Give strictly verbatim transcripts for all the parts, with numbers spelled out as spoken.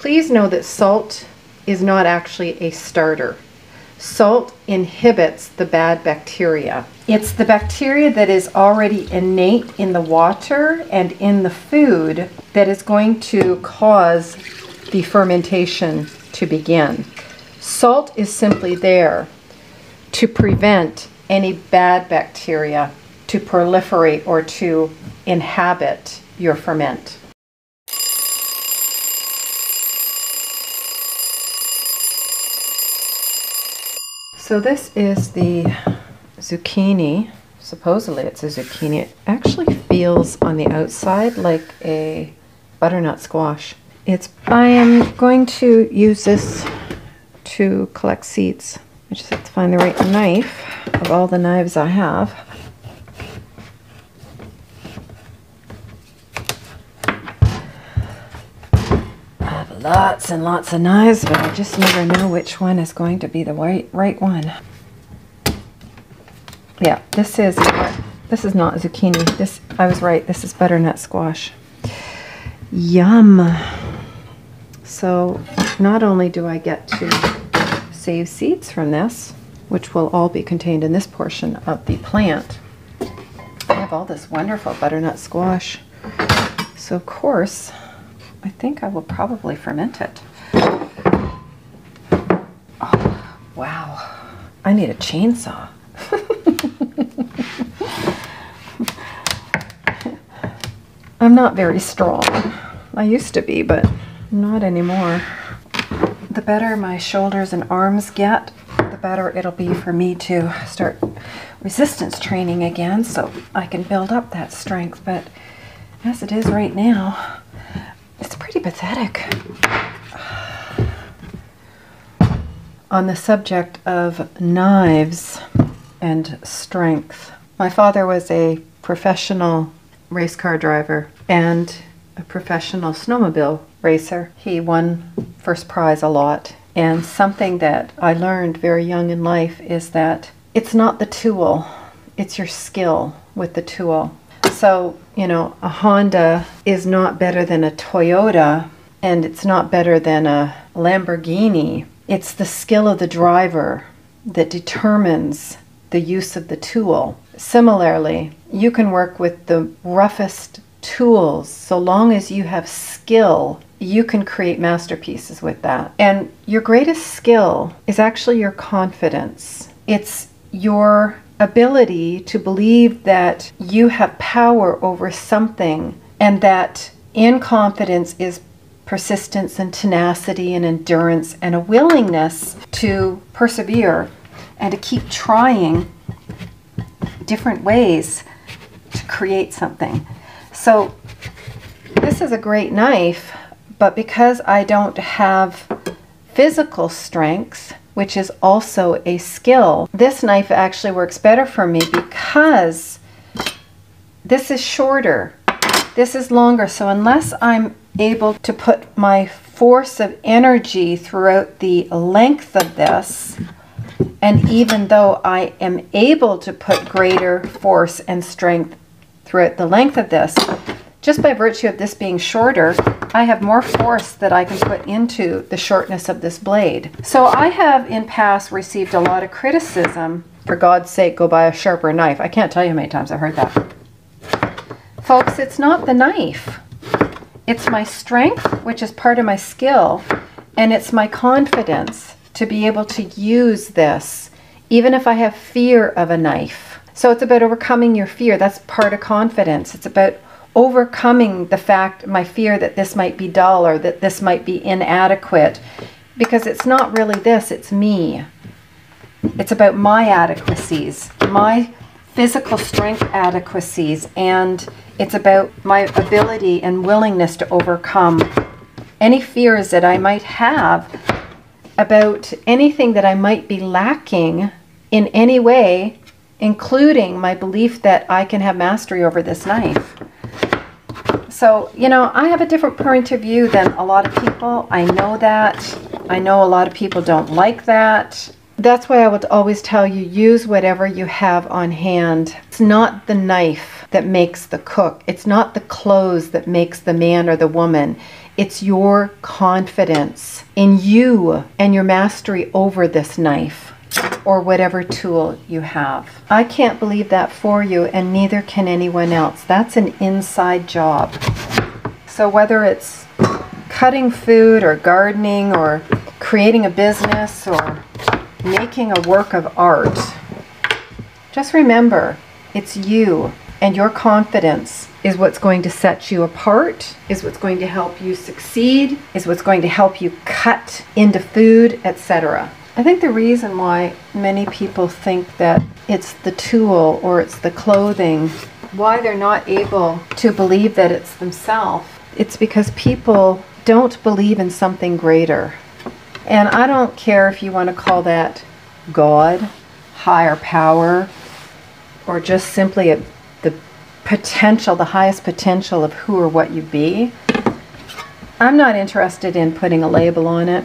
Please know that salt is not actually a starter. Salt inhibits the bad bacteria. It's the bacteria that is already innate in the water and in the food that is going to cause the fermentation to begin. Salt is simply there to prevent any bad bacteria to proliferate or to inhabit your ferment. So this is the zucchini. Supposedly it's a zucchini. It actually feels on the outside like a butternut squash. It's. I am going to use this to collect seeds. I just have to find the right knife of all the knives I have. I have lots and lots of knives, but I just never know which one is going to be the right, right one. Yeah, this is, this is not zucchini. This, I was right, this is butternut squash. Yum. So not only do I get to save seeds from this, which will all be contained in this portion of the plant, I have all this wonderful butternut squash. So of course, I think I will probably ferment it. Oh, wow. I need a chainsaw. I'm not very strong. I used to be, but not anymore. The better my shoulders and arms get, the better it'll be for me to start resistance training again so I can build up that strength. But as it is right now, it's pretty pathetic. On the subject of knives and strength, my father was a professional race car driver and a professional snowmobile racer. He won first prize a lot. And something that I learned very young in life is that it's not the tool, it's your skill with the tool. So, you know, a Honda is not better than a Toyota, and it's not better than a Lamborghini. It's the skill of the driver that determines the use of the tool. Similarly, you can work with the roughest tools. So long as you have skill, you can create masterpieces with that. And your greatest skill is actually your confidence. It's your ability to believe that you have power over something, and that in confidence is persistence and tenacity and endurance and a willingness to persevere and to keep trying different ways to create something. So this is a great knife, but because I don't have physical strength, which is also a skill, this knife actually works better for me because this is shorter, this is longer. So unless I'm able to put my force of energy throughout the length of this, and even though I am able to put greater force and strength throughout the length of this, just by virtue of this being shorter, I have more force that I can put into the shortness of this blade. So I have in past received a lot of criticism, for God's sake, go buy a sharper knife. I can't tell you how many times I've heard that. Folks, it's not the knife. It's my strength, which is part of my skill, and it's my confidence to be able to use this, even if I have fear of a knife. So it's about overcoming your fear. That's part of confidence. It's about overcoming the fact, my fear that this might be dull or that this might be inadequate, because it's not really this, it's me. It's about my adequacies, my physical strength adequacies, and it's about my ability and willingness to overcome any fears that I might have about anything that I might be lacking in any way, including my belief that I can have mastery over this knife. So, you know, I have a different point of view than a lot of people. I know that. I know a lot of people don't like that. That's why I would always tell you, use whatever you have on hand. It's not the knife that makes the cook. It's not the clothes that makes the man or the woman. It's your confidence in you and your mastery over this knife or whatever tool you have. I can't believe that for you, and neither can anyone else. That's an inside job. So whether it's cutting food or gardening or creating a business or making a work of art, just remember, it's you and your confidence is what's going to set you apart, is what's going to help you succeed, is what's going to help you cut into food, et cetera. I think the reason why many people think that it's the tool or it's the clothing, why they're not able to believe that it's themselves, it's because people don't believe in something greater. And I don't care if you want to call that God, higher power, or just simply a, the potential, the highest potential of who or what you be. I'm not interested in putting a label on it.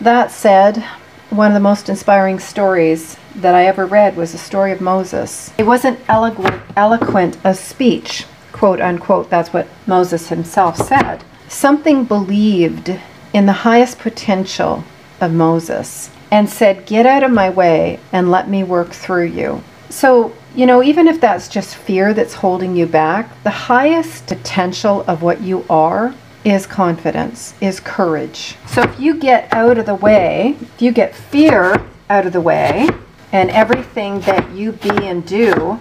That said, one of the most inspiring stories that I ever read was the story of Moses. It wasn't eloquent, eloquent of speech, quote unquote, that's what Moses himself said. Something believed in the highest potential of Moses and said, "Get out of my way and let me work through you." So, you know, even if that's just fear that's holding you back, the highest potential of what you are is confidence, is courage. So if you get out of the way, if you get fear out of the way, and everything that you be and do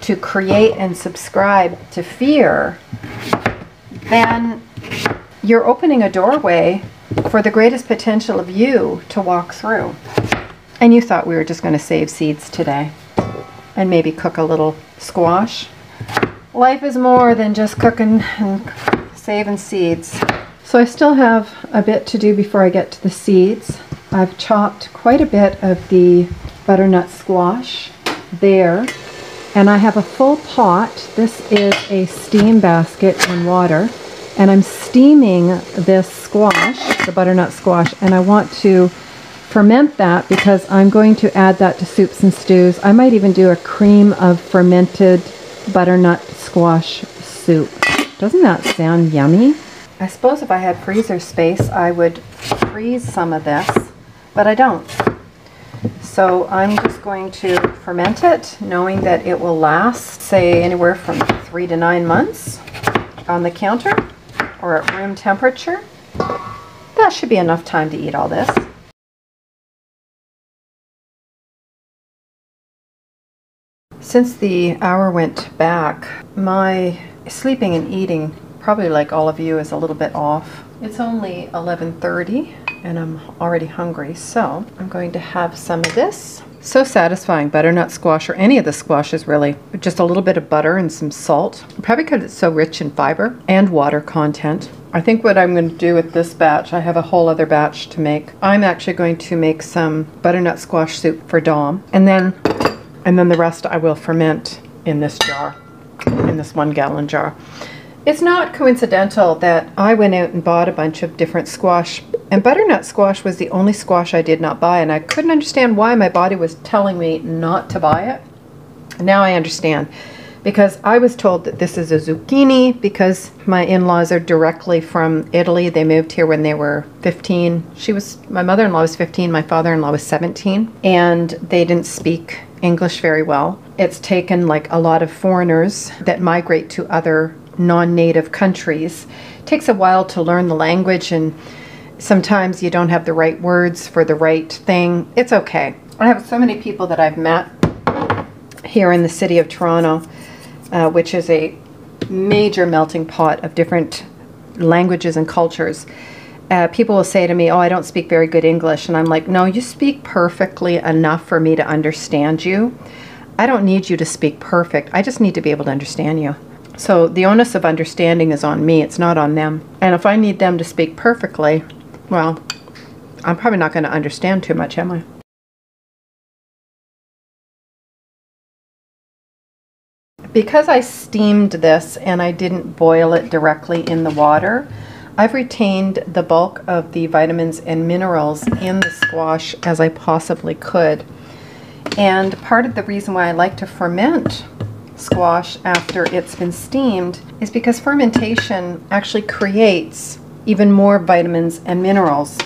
to create and subscribe to fear, then you're opening a doorway for the greatest potential of you to walk through. And you thought we were just going to save seeds today and maybe cook a little squash. Life is more than just cooking and saving seeds. So I still have a bit to do before I get to the seeds. I've chopped quite a bit of the butternut squash there. And I have a full pot. This is a steam basket in water. And I'm steaming this squash, the butternut squash, and I want to ferment that because I'm going to add that to soups and stews. I might even do a cream of fermented butternut squash soup. Doesn't that sound yummy? I suppose if I had freezer space, I would freeze some of this, but I don't. So I'm just going to ferment it, knowing that it will last, say, anywhere from three to nine months on the counter or at room temperature. That should be enough time to eat all this. Since the hour went back, my sleeping and eating, probably like all of you, is a little bit off. It's only eleven thirty and I'm already hungry, so I'm going to have some of this. So satisfying, butternut squash, or any of the squashes really. Just a little bit of butter and some salt, probably because it's so rich in fiber and water content. I think what I'm going to do with this batch, I have a whole other batch to make. I'm actually going to make some butternut squash soup for Dom, and then And then the rest I will ferment in this jar, in this one gallon jar. It's not coincidental that I went out and bought a bunch of different squash, and butternut squash was the only squash I did not buy, and I couldn't understand why my body was telling me not to buy it. Now I understand, because I was told that this is a zucchini because my in-laws are directly from Italy. They moved here when they were fifteen. She was, my mother-in-law was fifteen, my father-in-law was seventeen, and they didn't speak English very well. It's taken like a lot of foreigners that migrate to other non-native countries. It takes a while to learn the language, and sometimes you don't have the right words for the right thing. It's okay. I have so many people that I've met here in the city of Toronto, uh, which is a major melting pot of different languages and cultures. Uh, people will say to me, "Oh, I don't speak very good English," and I'm like, "No, you speak perfectly enough for me to understand you. I don't need you to speak perfect. I just need to be able to understand you." So the onus of understanding is on me. It's not on them. And if I need them to speak perfectly, well, I'm probably not going to understand too much, am I? Because I steamed this and I didn't boil it directly in the water, I've retained the bulk of the vitamins and minerals in the squash as I possibly could. And part of the reason why I like to ferment squash after it's been steamed is because fermentation actually creates even more vitamins and minerals.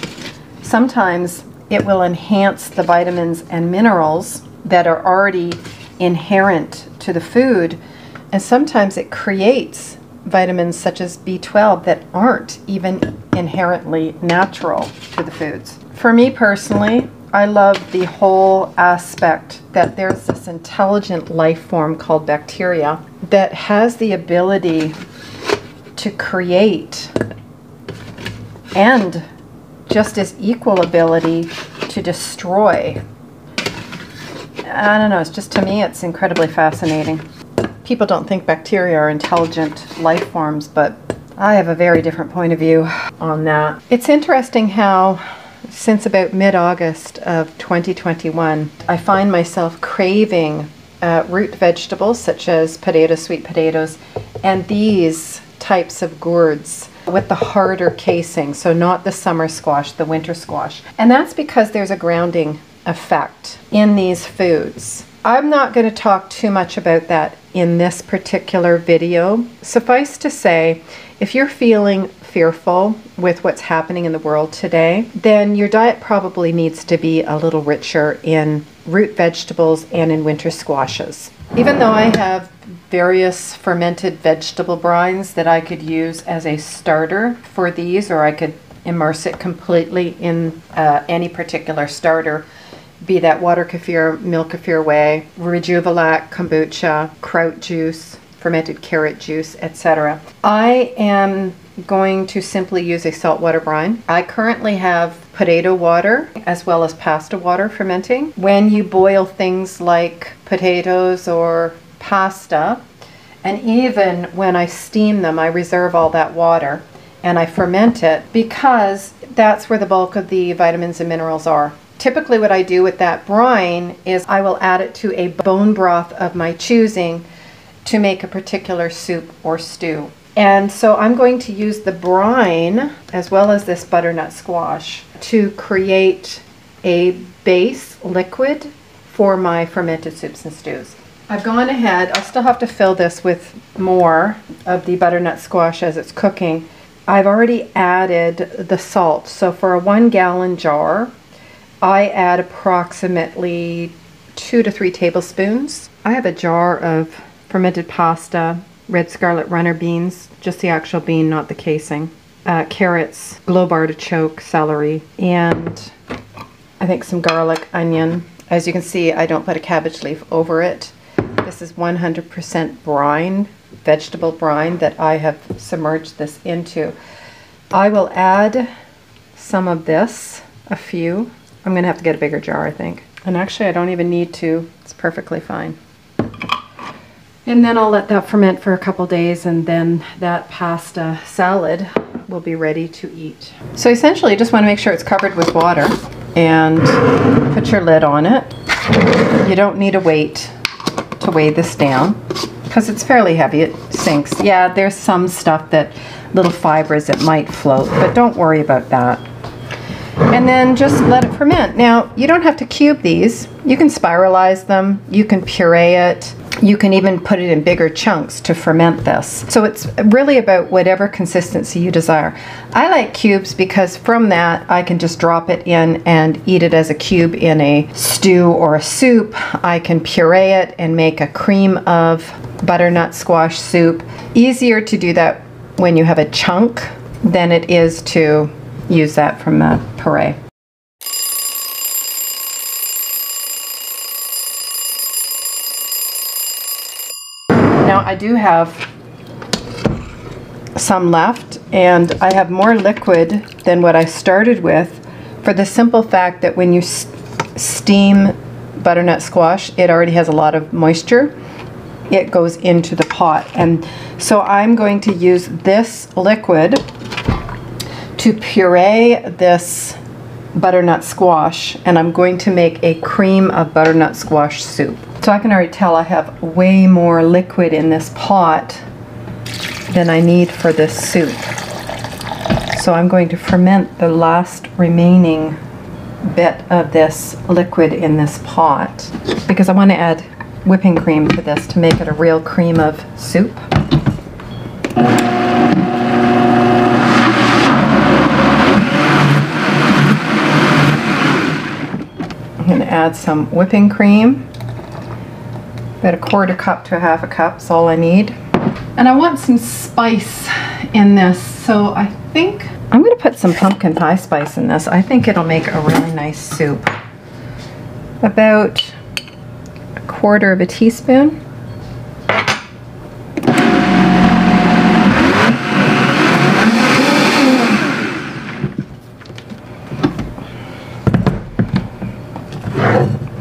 Sometimes it will enhance the vitamins and minerals that are already inherent to the food, and sometimes it creates vitamins such as B twelve that aren't even inherently natural to the foods. For me personally, I love the whole aspect that there's this intelligent life form called bacteria that has the ability to create and just as equal ability to destroy. I don't know, it's just, to me, it's incredibly fascinating. People don't think bacteria are intelligent life forms, but I have a very different point of view on that. It's interesting how since about mid-August of twenty twenty-one, I find myself craving uh, root vegetables such as potatoes, sweet potatoes, and these types of gourds with the harder casing, so not the summer squash, the winter squash. And that's because there's a grounding effect in these foods. I'm not going to talk too much about that in this particular video. Suffice to say, if you're feeling fearful with what's happening in the world today, then your diet probably needs to be a little richer in root vegetables and in winter squashes. Even though I have various fermented vegetable brines that I could use as a starter for these, or I could immerse it completely in uh, any particular starter, be that water kefir, milk kefir whey, Rejuvelac, kombucha, kraut juice, fermented carrot juice, et cetera. I am going to simply use a saltwater brine. I currently have potato water as well as pasta water fermenting. When you boil things like potatoes or pasta, and even when I steam them, I reserve all that water and I ferment it because that's where the bulk of the vitamins and minerals are. Typically what I do with that brine is I will add it to a bone broth of my choosing to make a particular soup or stew. And so I'm going to use the brine as well as this butternut squash to create a base liquid for my fermented soups and stews. I've gone ahead, I'll still have to fill this with more of the butternut squash as it's cooking. I've already added the salt, so for a one gallon jar, I add approximately two to three tablespoons. I have a jar of fermented pasta, red scarlet runner beans, just the actual bean, not the casing, uh, carrots, globe artichoke, celery, and I think some garlic, onion. As you can see, I don't put a cabbage leaf over it. This is one hundred percent brine, vegetable brine that I have submerged this into. I will add some of this, a few. I'm gonna have to get a bigger jar, I think. And actually, I don't even need to, it's perfectly fine. And then I'll let that ferment for a couple days, and then that pasta salad will be ready to eat. So essentially, you just want to make sure it's covered with water and put your lid on it. You don't need a weight to weigh this down because it's fairly heavy, it sinks. Yeah, there's some stuff that, little fibers that might float, but don't worry about that. And then just let it ferment. Now, you don't have to cube these. You can spiralize them, you can puree it, you can even put it in bigger chunks to ferment this. So it's really about whatever consistency you desire. I like cubes because from that I can just drop it in and eat it as a cube in a stew or a soup. I can puree it and make a cream of butternut squash soup. Easier to do that when you have a chunk than it is to use that from the puree. I do have some left, and I have more liquid than what I started with for the simple fact that when you steam butternut squash, it already has a lot of moisture. It goes into the pot, and so I'm going to use this liquid to puree this butternut squash, and I'm going to make a cream of butternut squash soup. So I can already tell I have way more liquid in this pot than I need for this soup. So I'm going to ferment the last remaining bit of this liquid in this pot because I want to add whipping cream to this to make it a real cream of soup. I'm going to add some whipping cream, about a quarter cup to a half a cup is all I need. And I want some spice in this, so I think I'm going to put some pumpkin pie spice in this. I think it'll make a really nice soup. About a quarter of a teaspoon.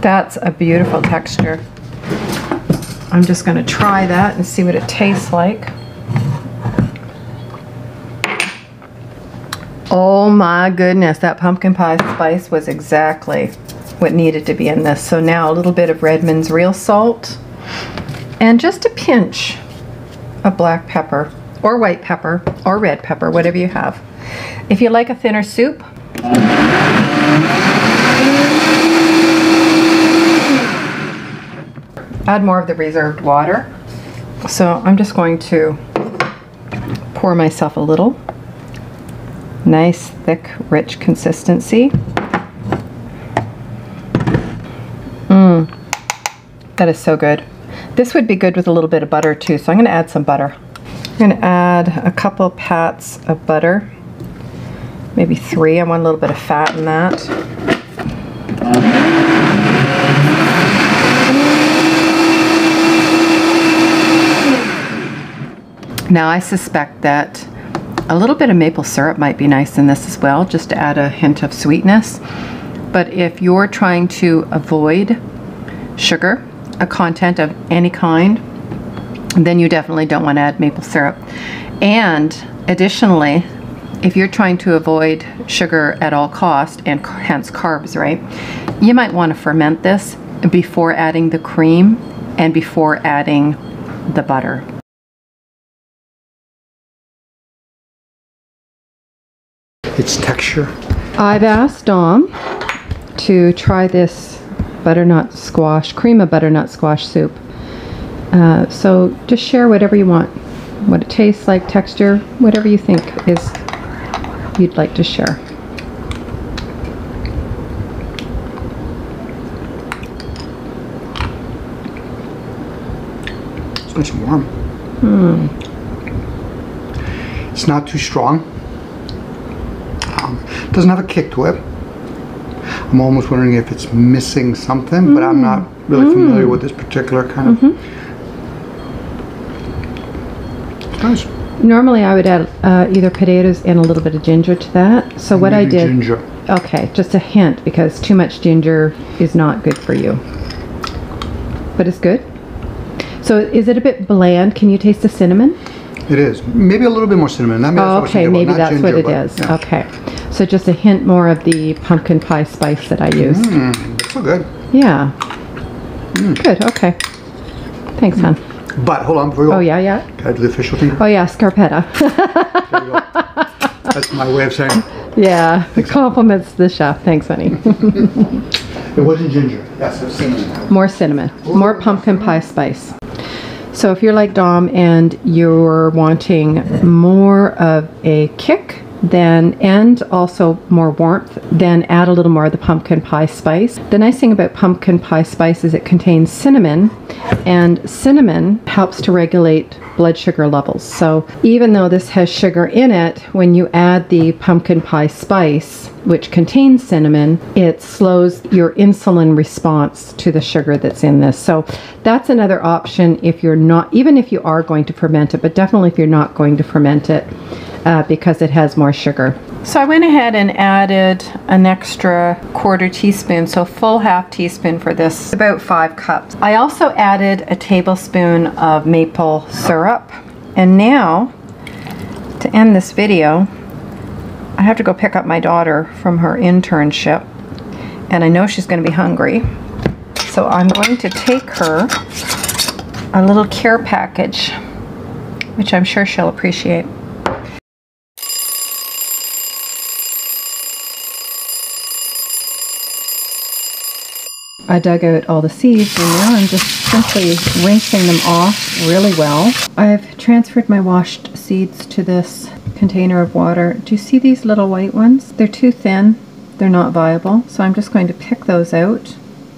That's a beautiful texture. I'm just going to try that and see what it tastes like. Oh my goodness, that pumpkin pie spice was exactly what needed to be in this. So now a little bit of Redmond's Real Salt and just a pinch of black pepper or white pepper or red pepper, whatever you have. If you like a thinner soup, add more of the reserved water. So I'm just going to pour myself a little. Nice, thick, rich consistency. Mmm, that is so good. This would be good with a little bit of butter too, so I'm going to add some butter. I'm going to add a couple pats of butter, maybe three. I want a little bit of fat in that. Now I suspect that a little bit of maple syrup might be nice in this as well, just to add a hint of sweetness. But if you're trying to avoid sugar, a content of any kind, then you definitely don't want to add maple syrup. And additionally, if you're trying to avoid sugar at all cost, and hence carbs, right, you might want to ferment this before adding the cream and before adding the butter. Its texture. I've asked Dom to try this butternut squash, cream of butternut squash soup. Uh, so just share whatever you want, what it tastes like, texture, whatever you think is you'd like to share. It's nice and warm. Mm. It's not too strong. Doesn't have a kick to it. I'm almost wondering if it's missing something, mm. but I'm not really mm. familiar with this particular kind mm-hmm. of. It's nice. Normally I would add uh, either potatoes and a little bit of ginger to that. So and what I did, ginger. Okay, just a hint, because too much ginger is not good for you. But it's good. So is it a bit bland? Can you taste the cinnamon? It is. Maybe a little bit more cinnamon. That oh, okay, maybe Not that's ginger, what it but, is. Yeah. Okay. So just a hint more of the pumpkin pie spice that I used. Mm, so good. Yeah. Mm. Good. Okay. Thanks, mm. hon. But hold on before you go. Oh, yeah, yeah. Can I do the official thing? Oh, yeah, Scarpetta. There you go. That's my way of saying it. Yeah. Thanks, compliments honey. The chef. Thanks, honey. It wasn't ginger. That's some cinnamon. More cinnamon. Ooh. More pumpkin pie spice. So if you're like Dom and you're wanting more of a kick, then and also more warmth, then add a little more of the pumpkin pie spice. The nice thing about pumpkin pie spice is it contains cinnamon, and cinnamon helps to regulate blood sugar levels. So even though this has sugar in it, when you add the pumpkin pie spice, which contains cinnamon, it slows your insulin response to the sugar that's in this. So that's another option if you're not, even if you are going to ferment it, but definitely if you're not going to ferment it, Uh, because it has more sugar. So I went ahead and added an extra quarter teaspoon, so full half teaspoon for this, about five cups. I also added a tablespoon of maple syrup. And now, to end this video, I have to go pick up my daughter from her internship, and I know she's going to be hungry. So I'm going to take her a little care package, which I'm sure she'll appreciate. I dug out all the seeds, and now I'm just simply rinsing them off really well. I've transferred my washed seeds to this container of water. Do you see these little white ones? They're too thin. They're not viable, so I'm just going to pick those out.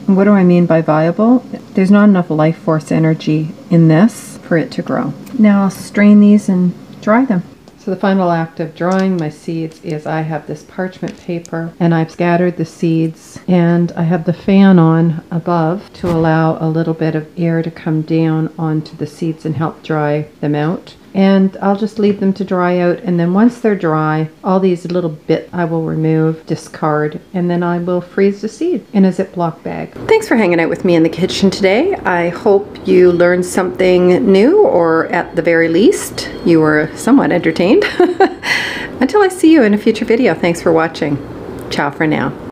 And what do I mean by viable? There's not enough life force energy in this for it to grow. Now I'll strain these and dry them. So the final act of drying my seeds is I have this parchment paper and I've scattered the seeds, and I have the fan on above to allow a little bit of air to come down onto the seeds and help dry them out. And I'll just leave them to dry out, and then once they're dry, all these little bits I will remove, discard, and then I will freeze the seed in a Ziploc bag. Thanks for hanging out with me in the kitchen today. I hope you learned something new, or at the very least, you were somewhat entertained. Until I see you in a future video, thanks for watching. Ciao for now.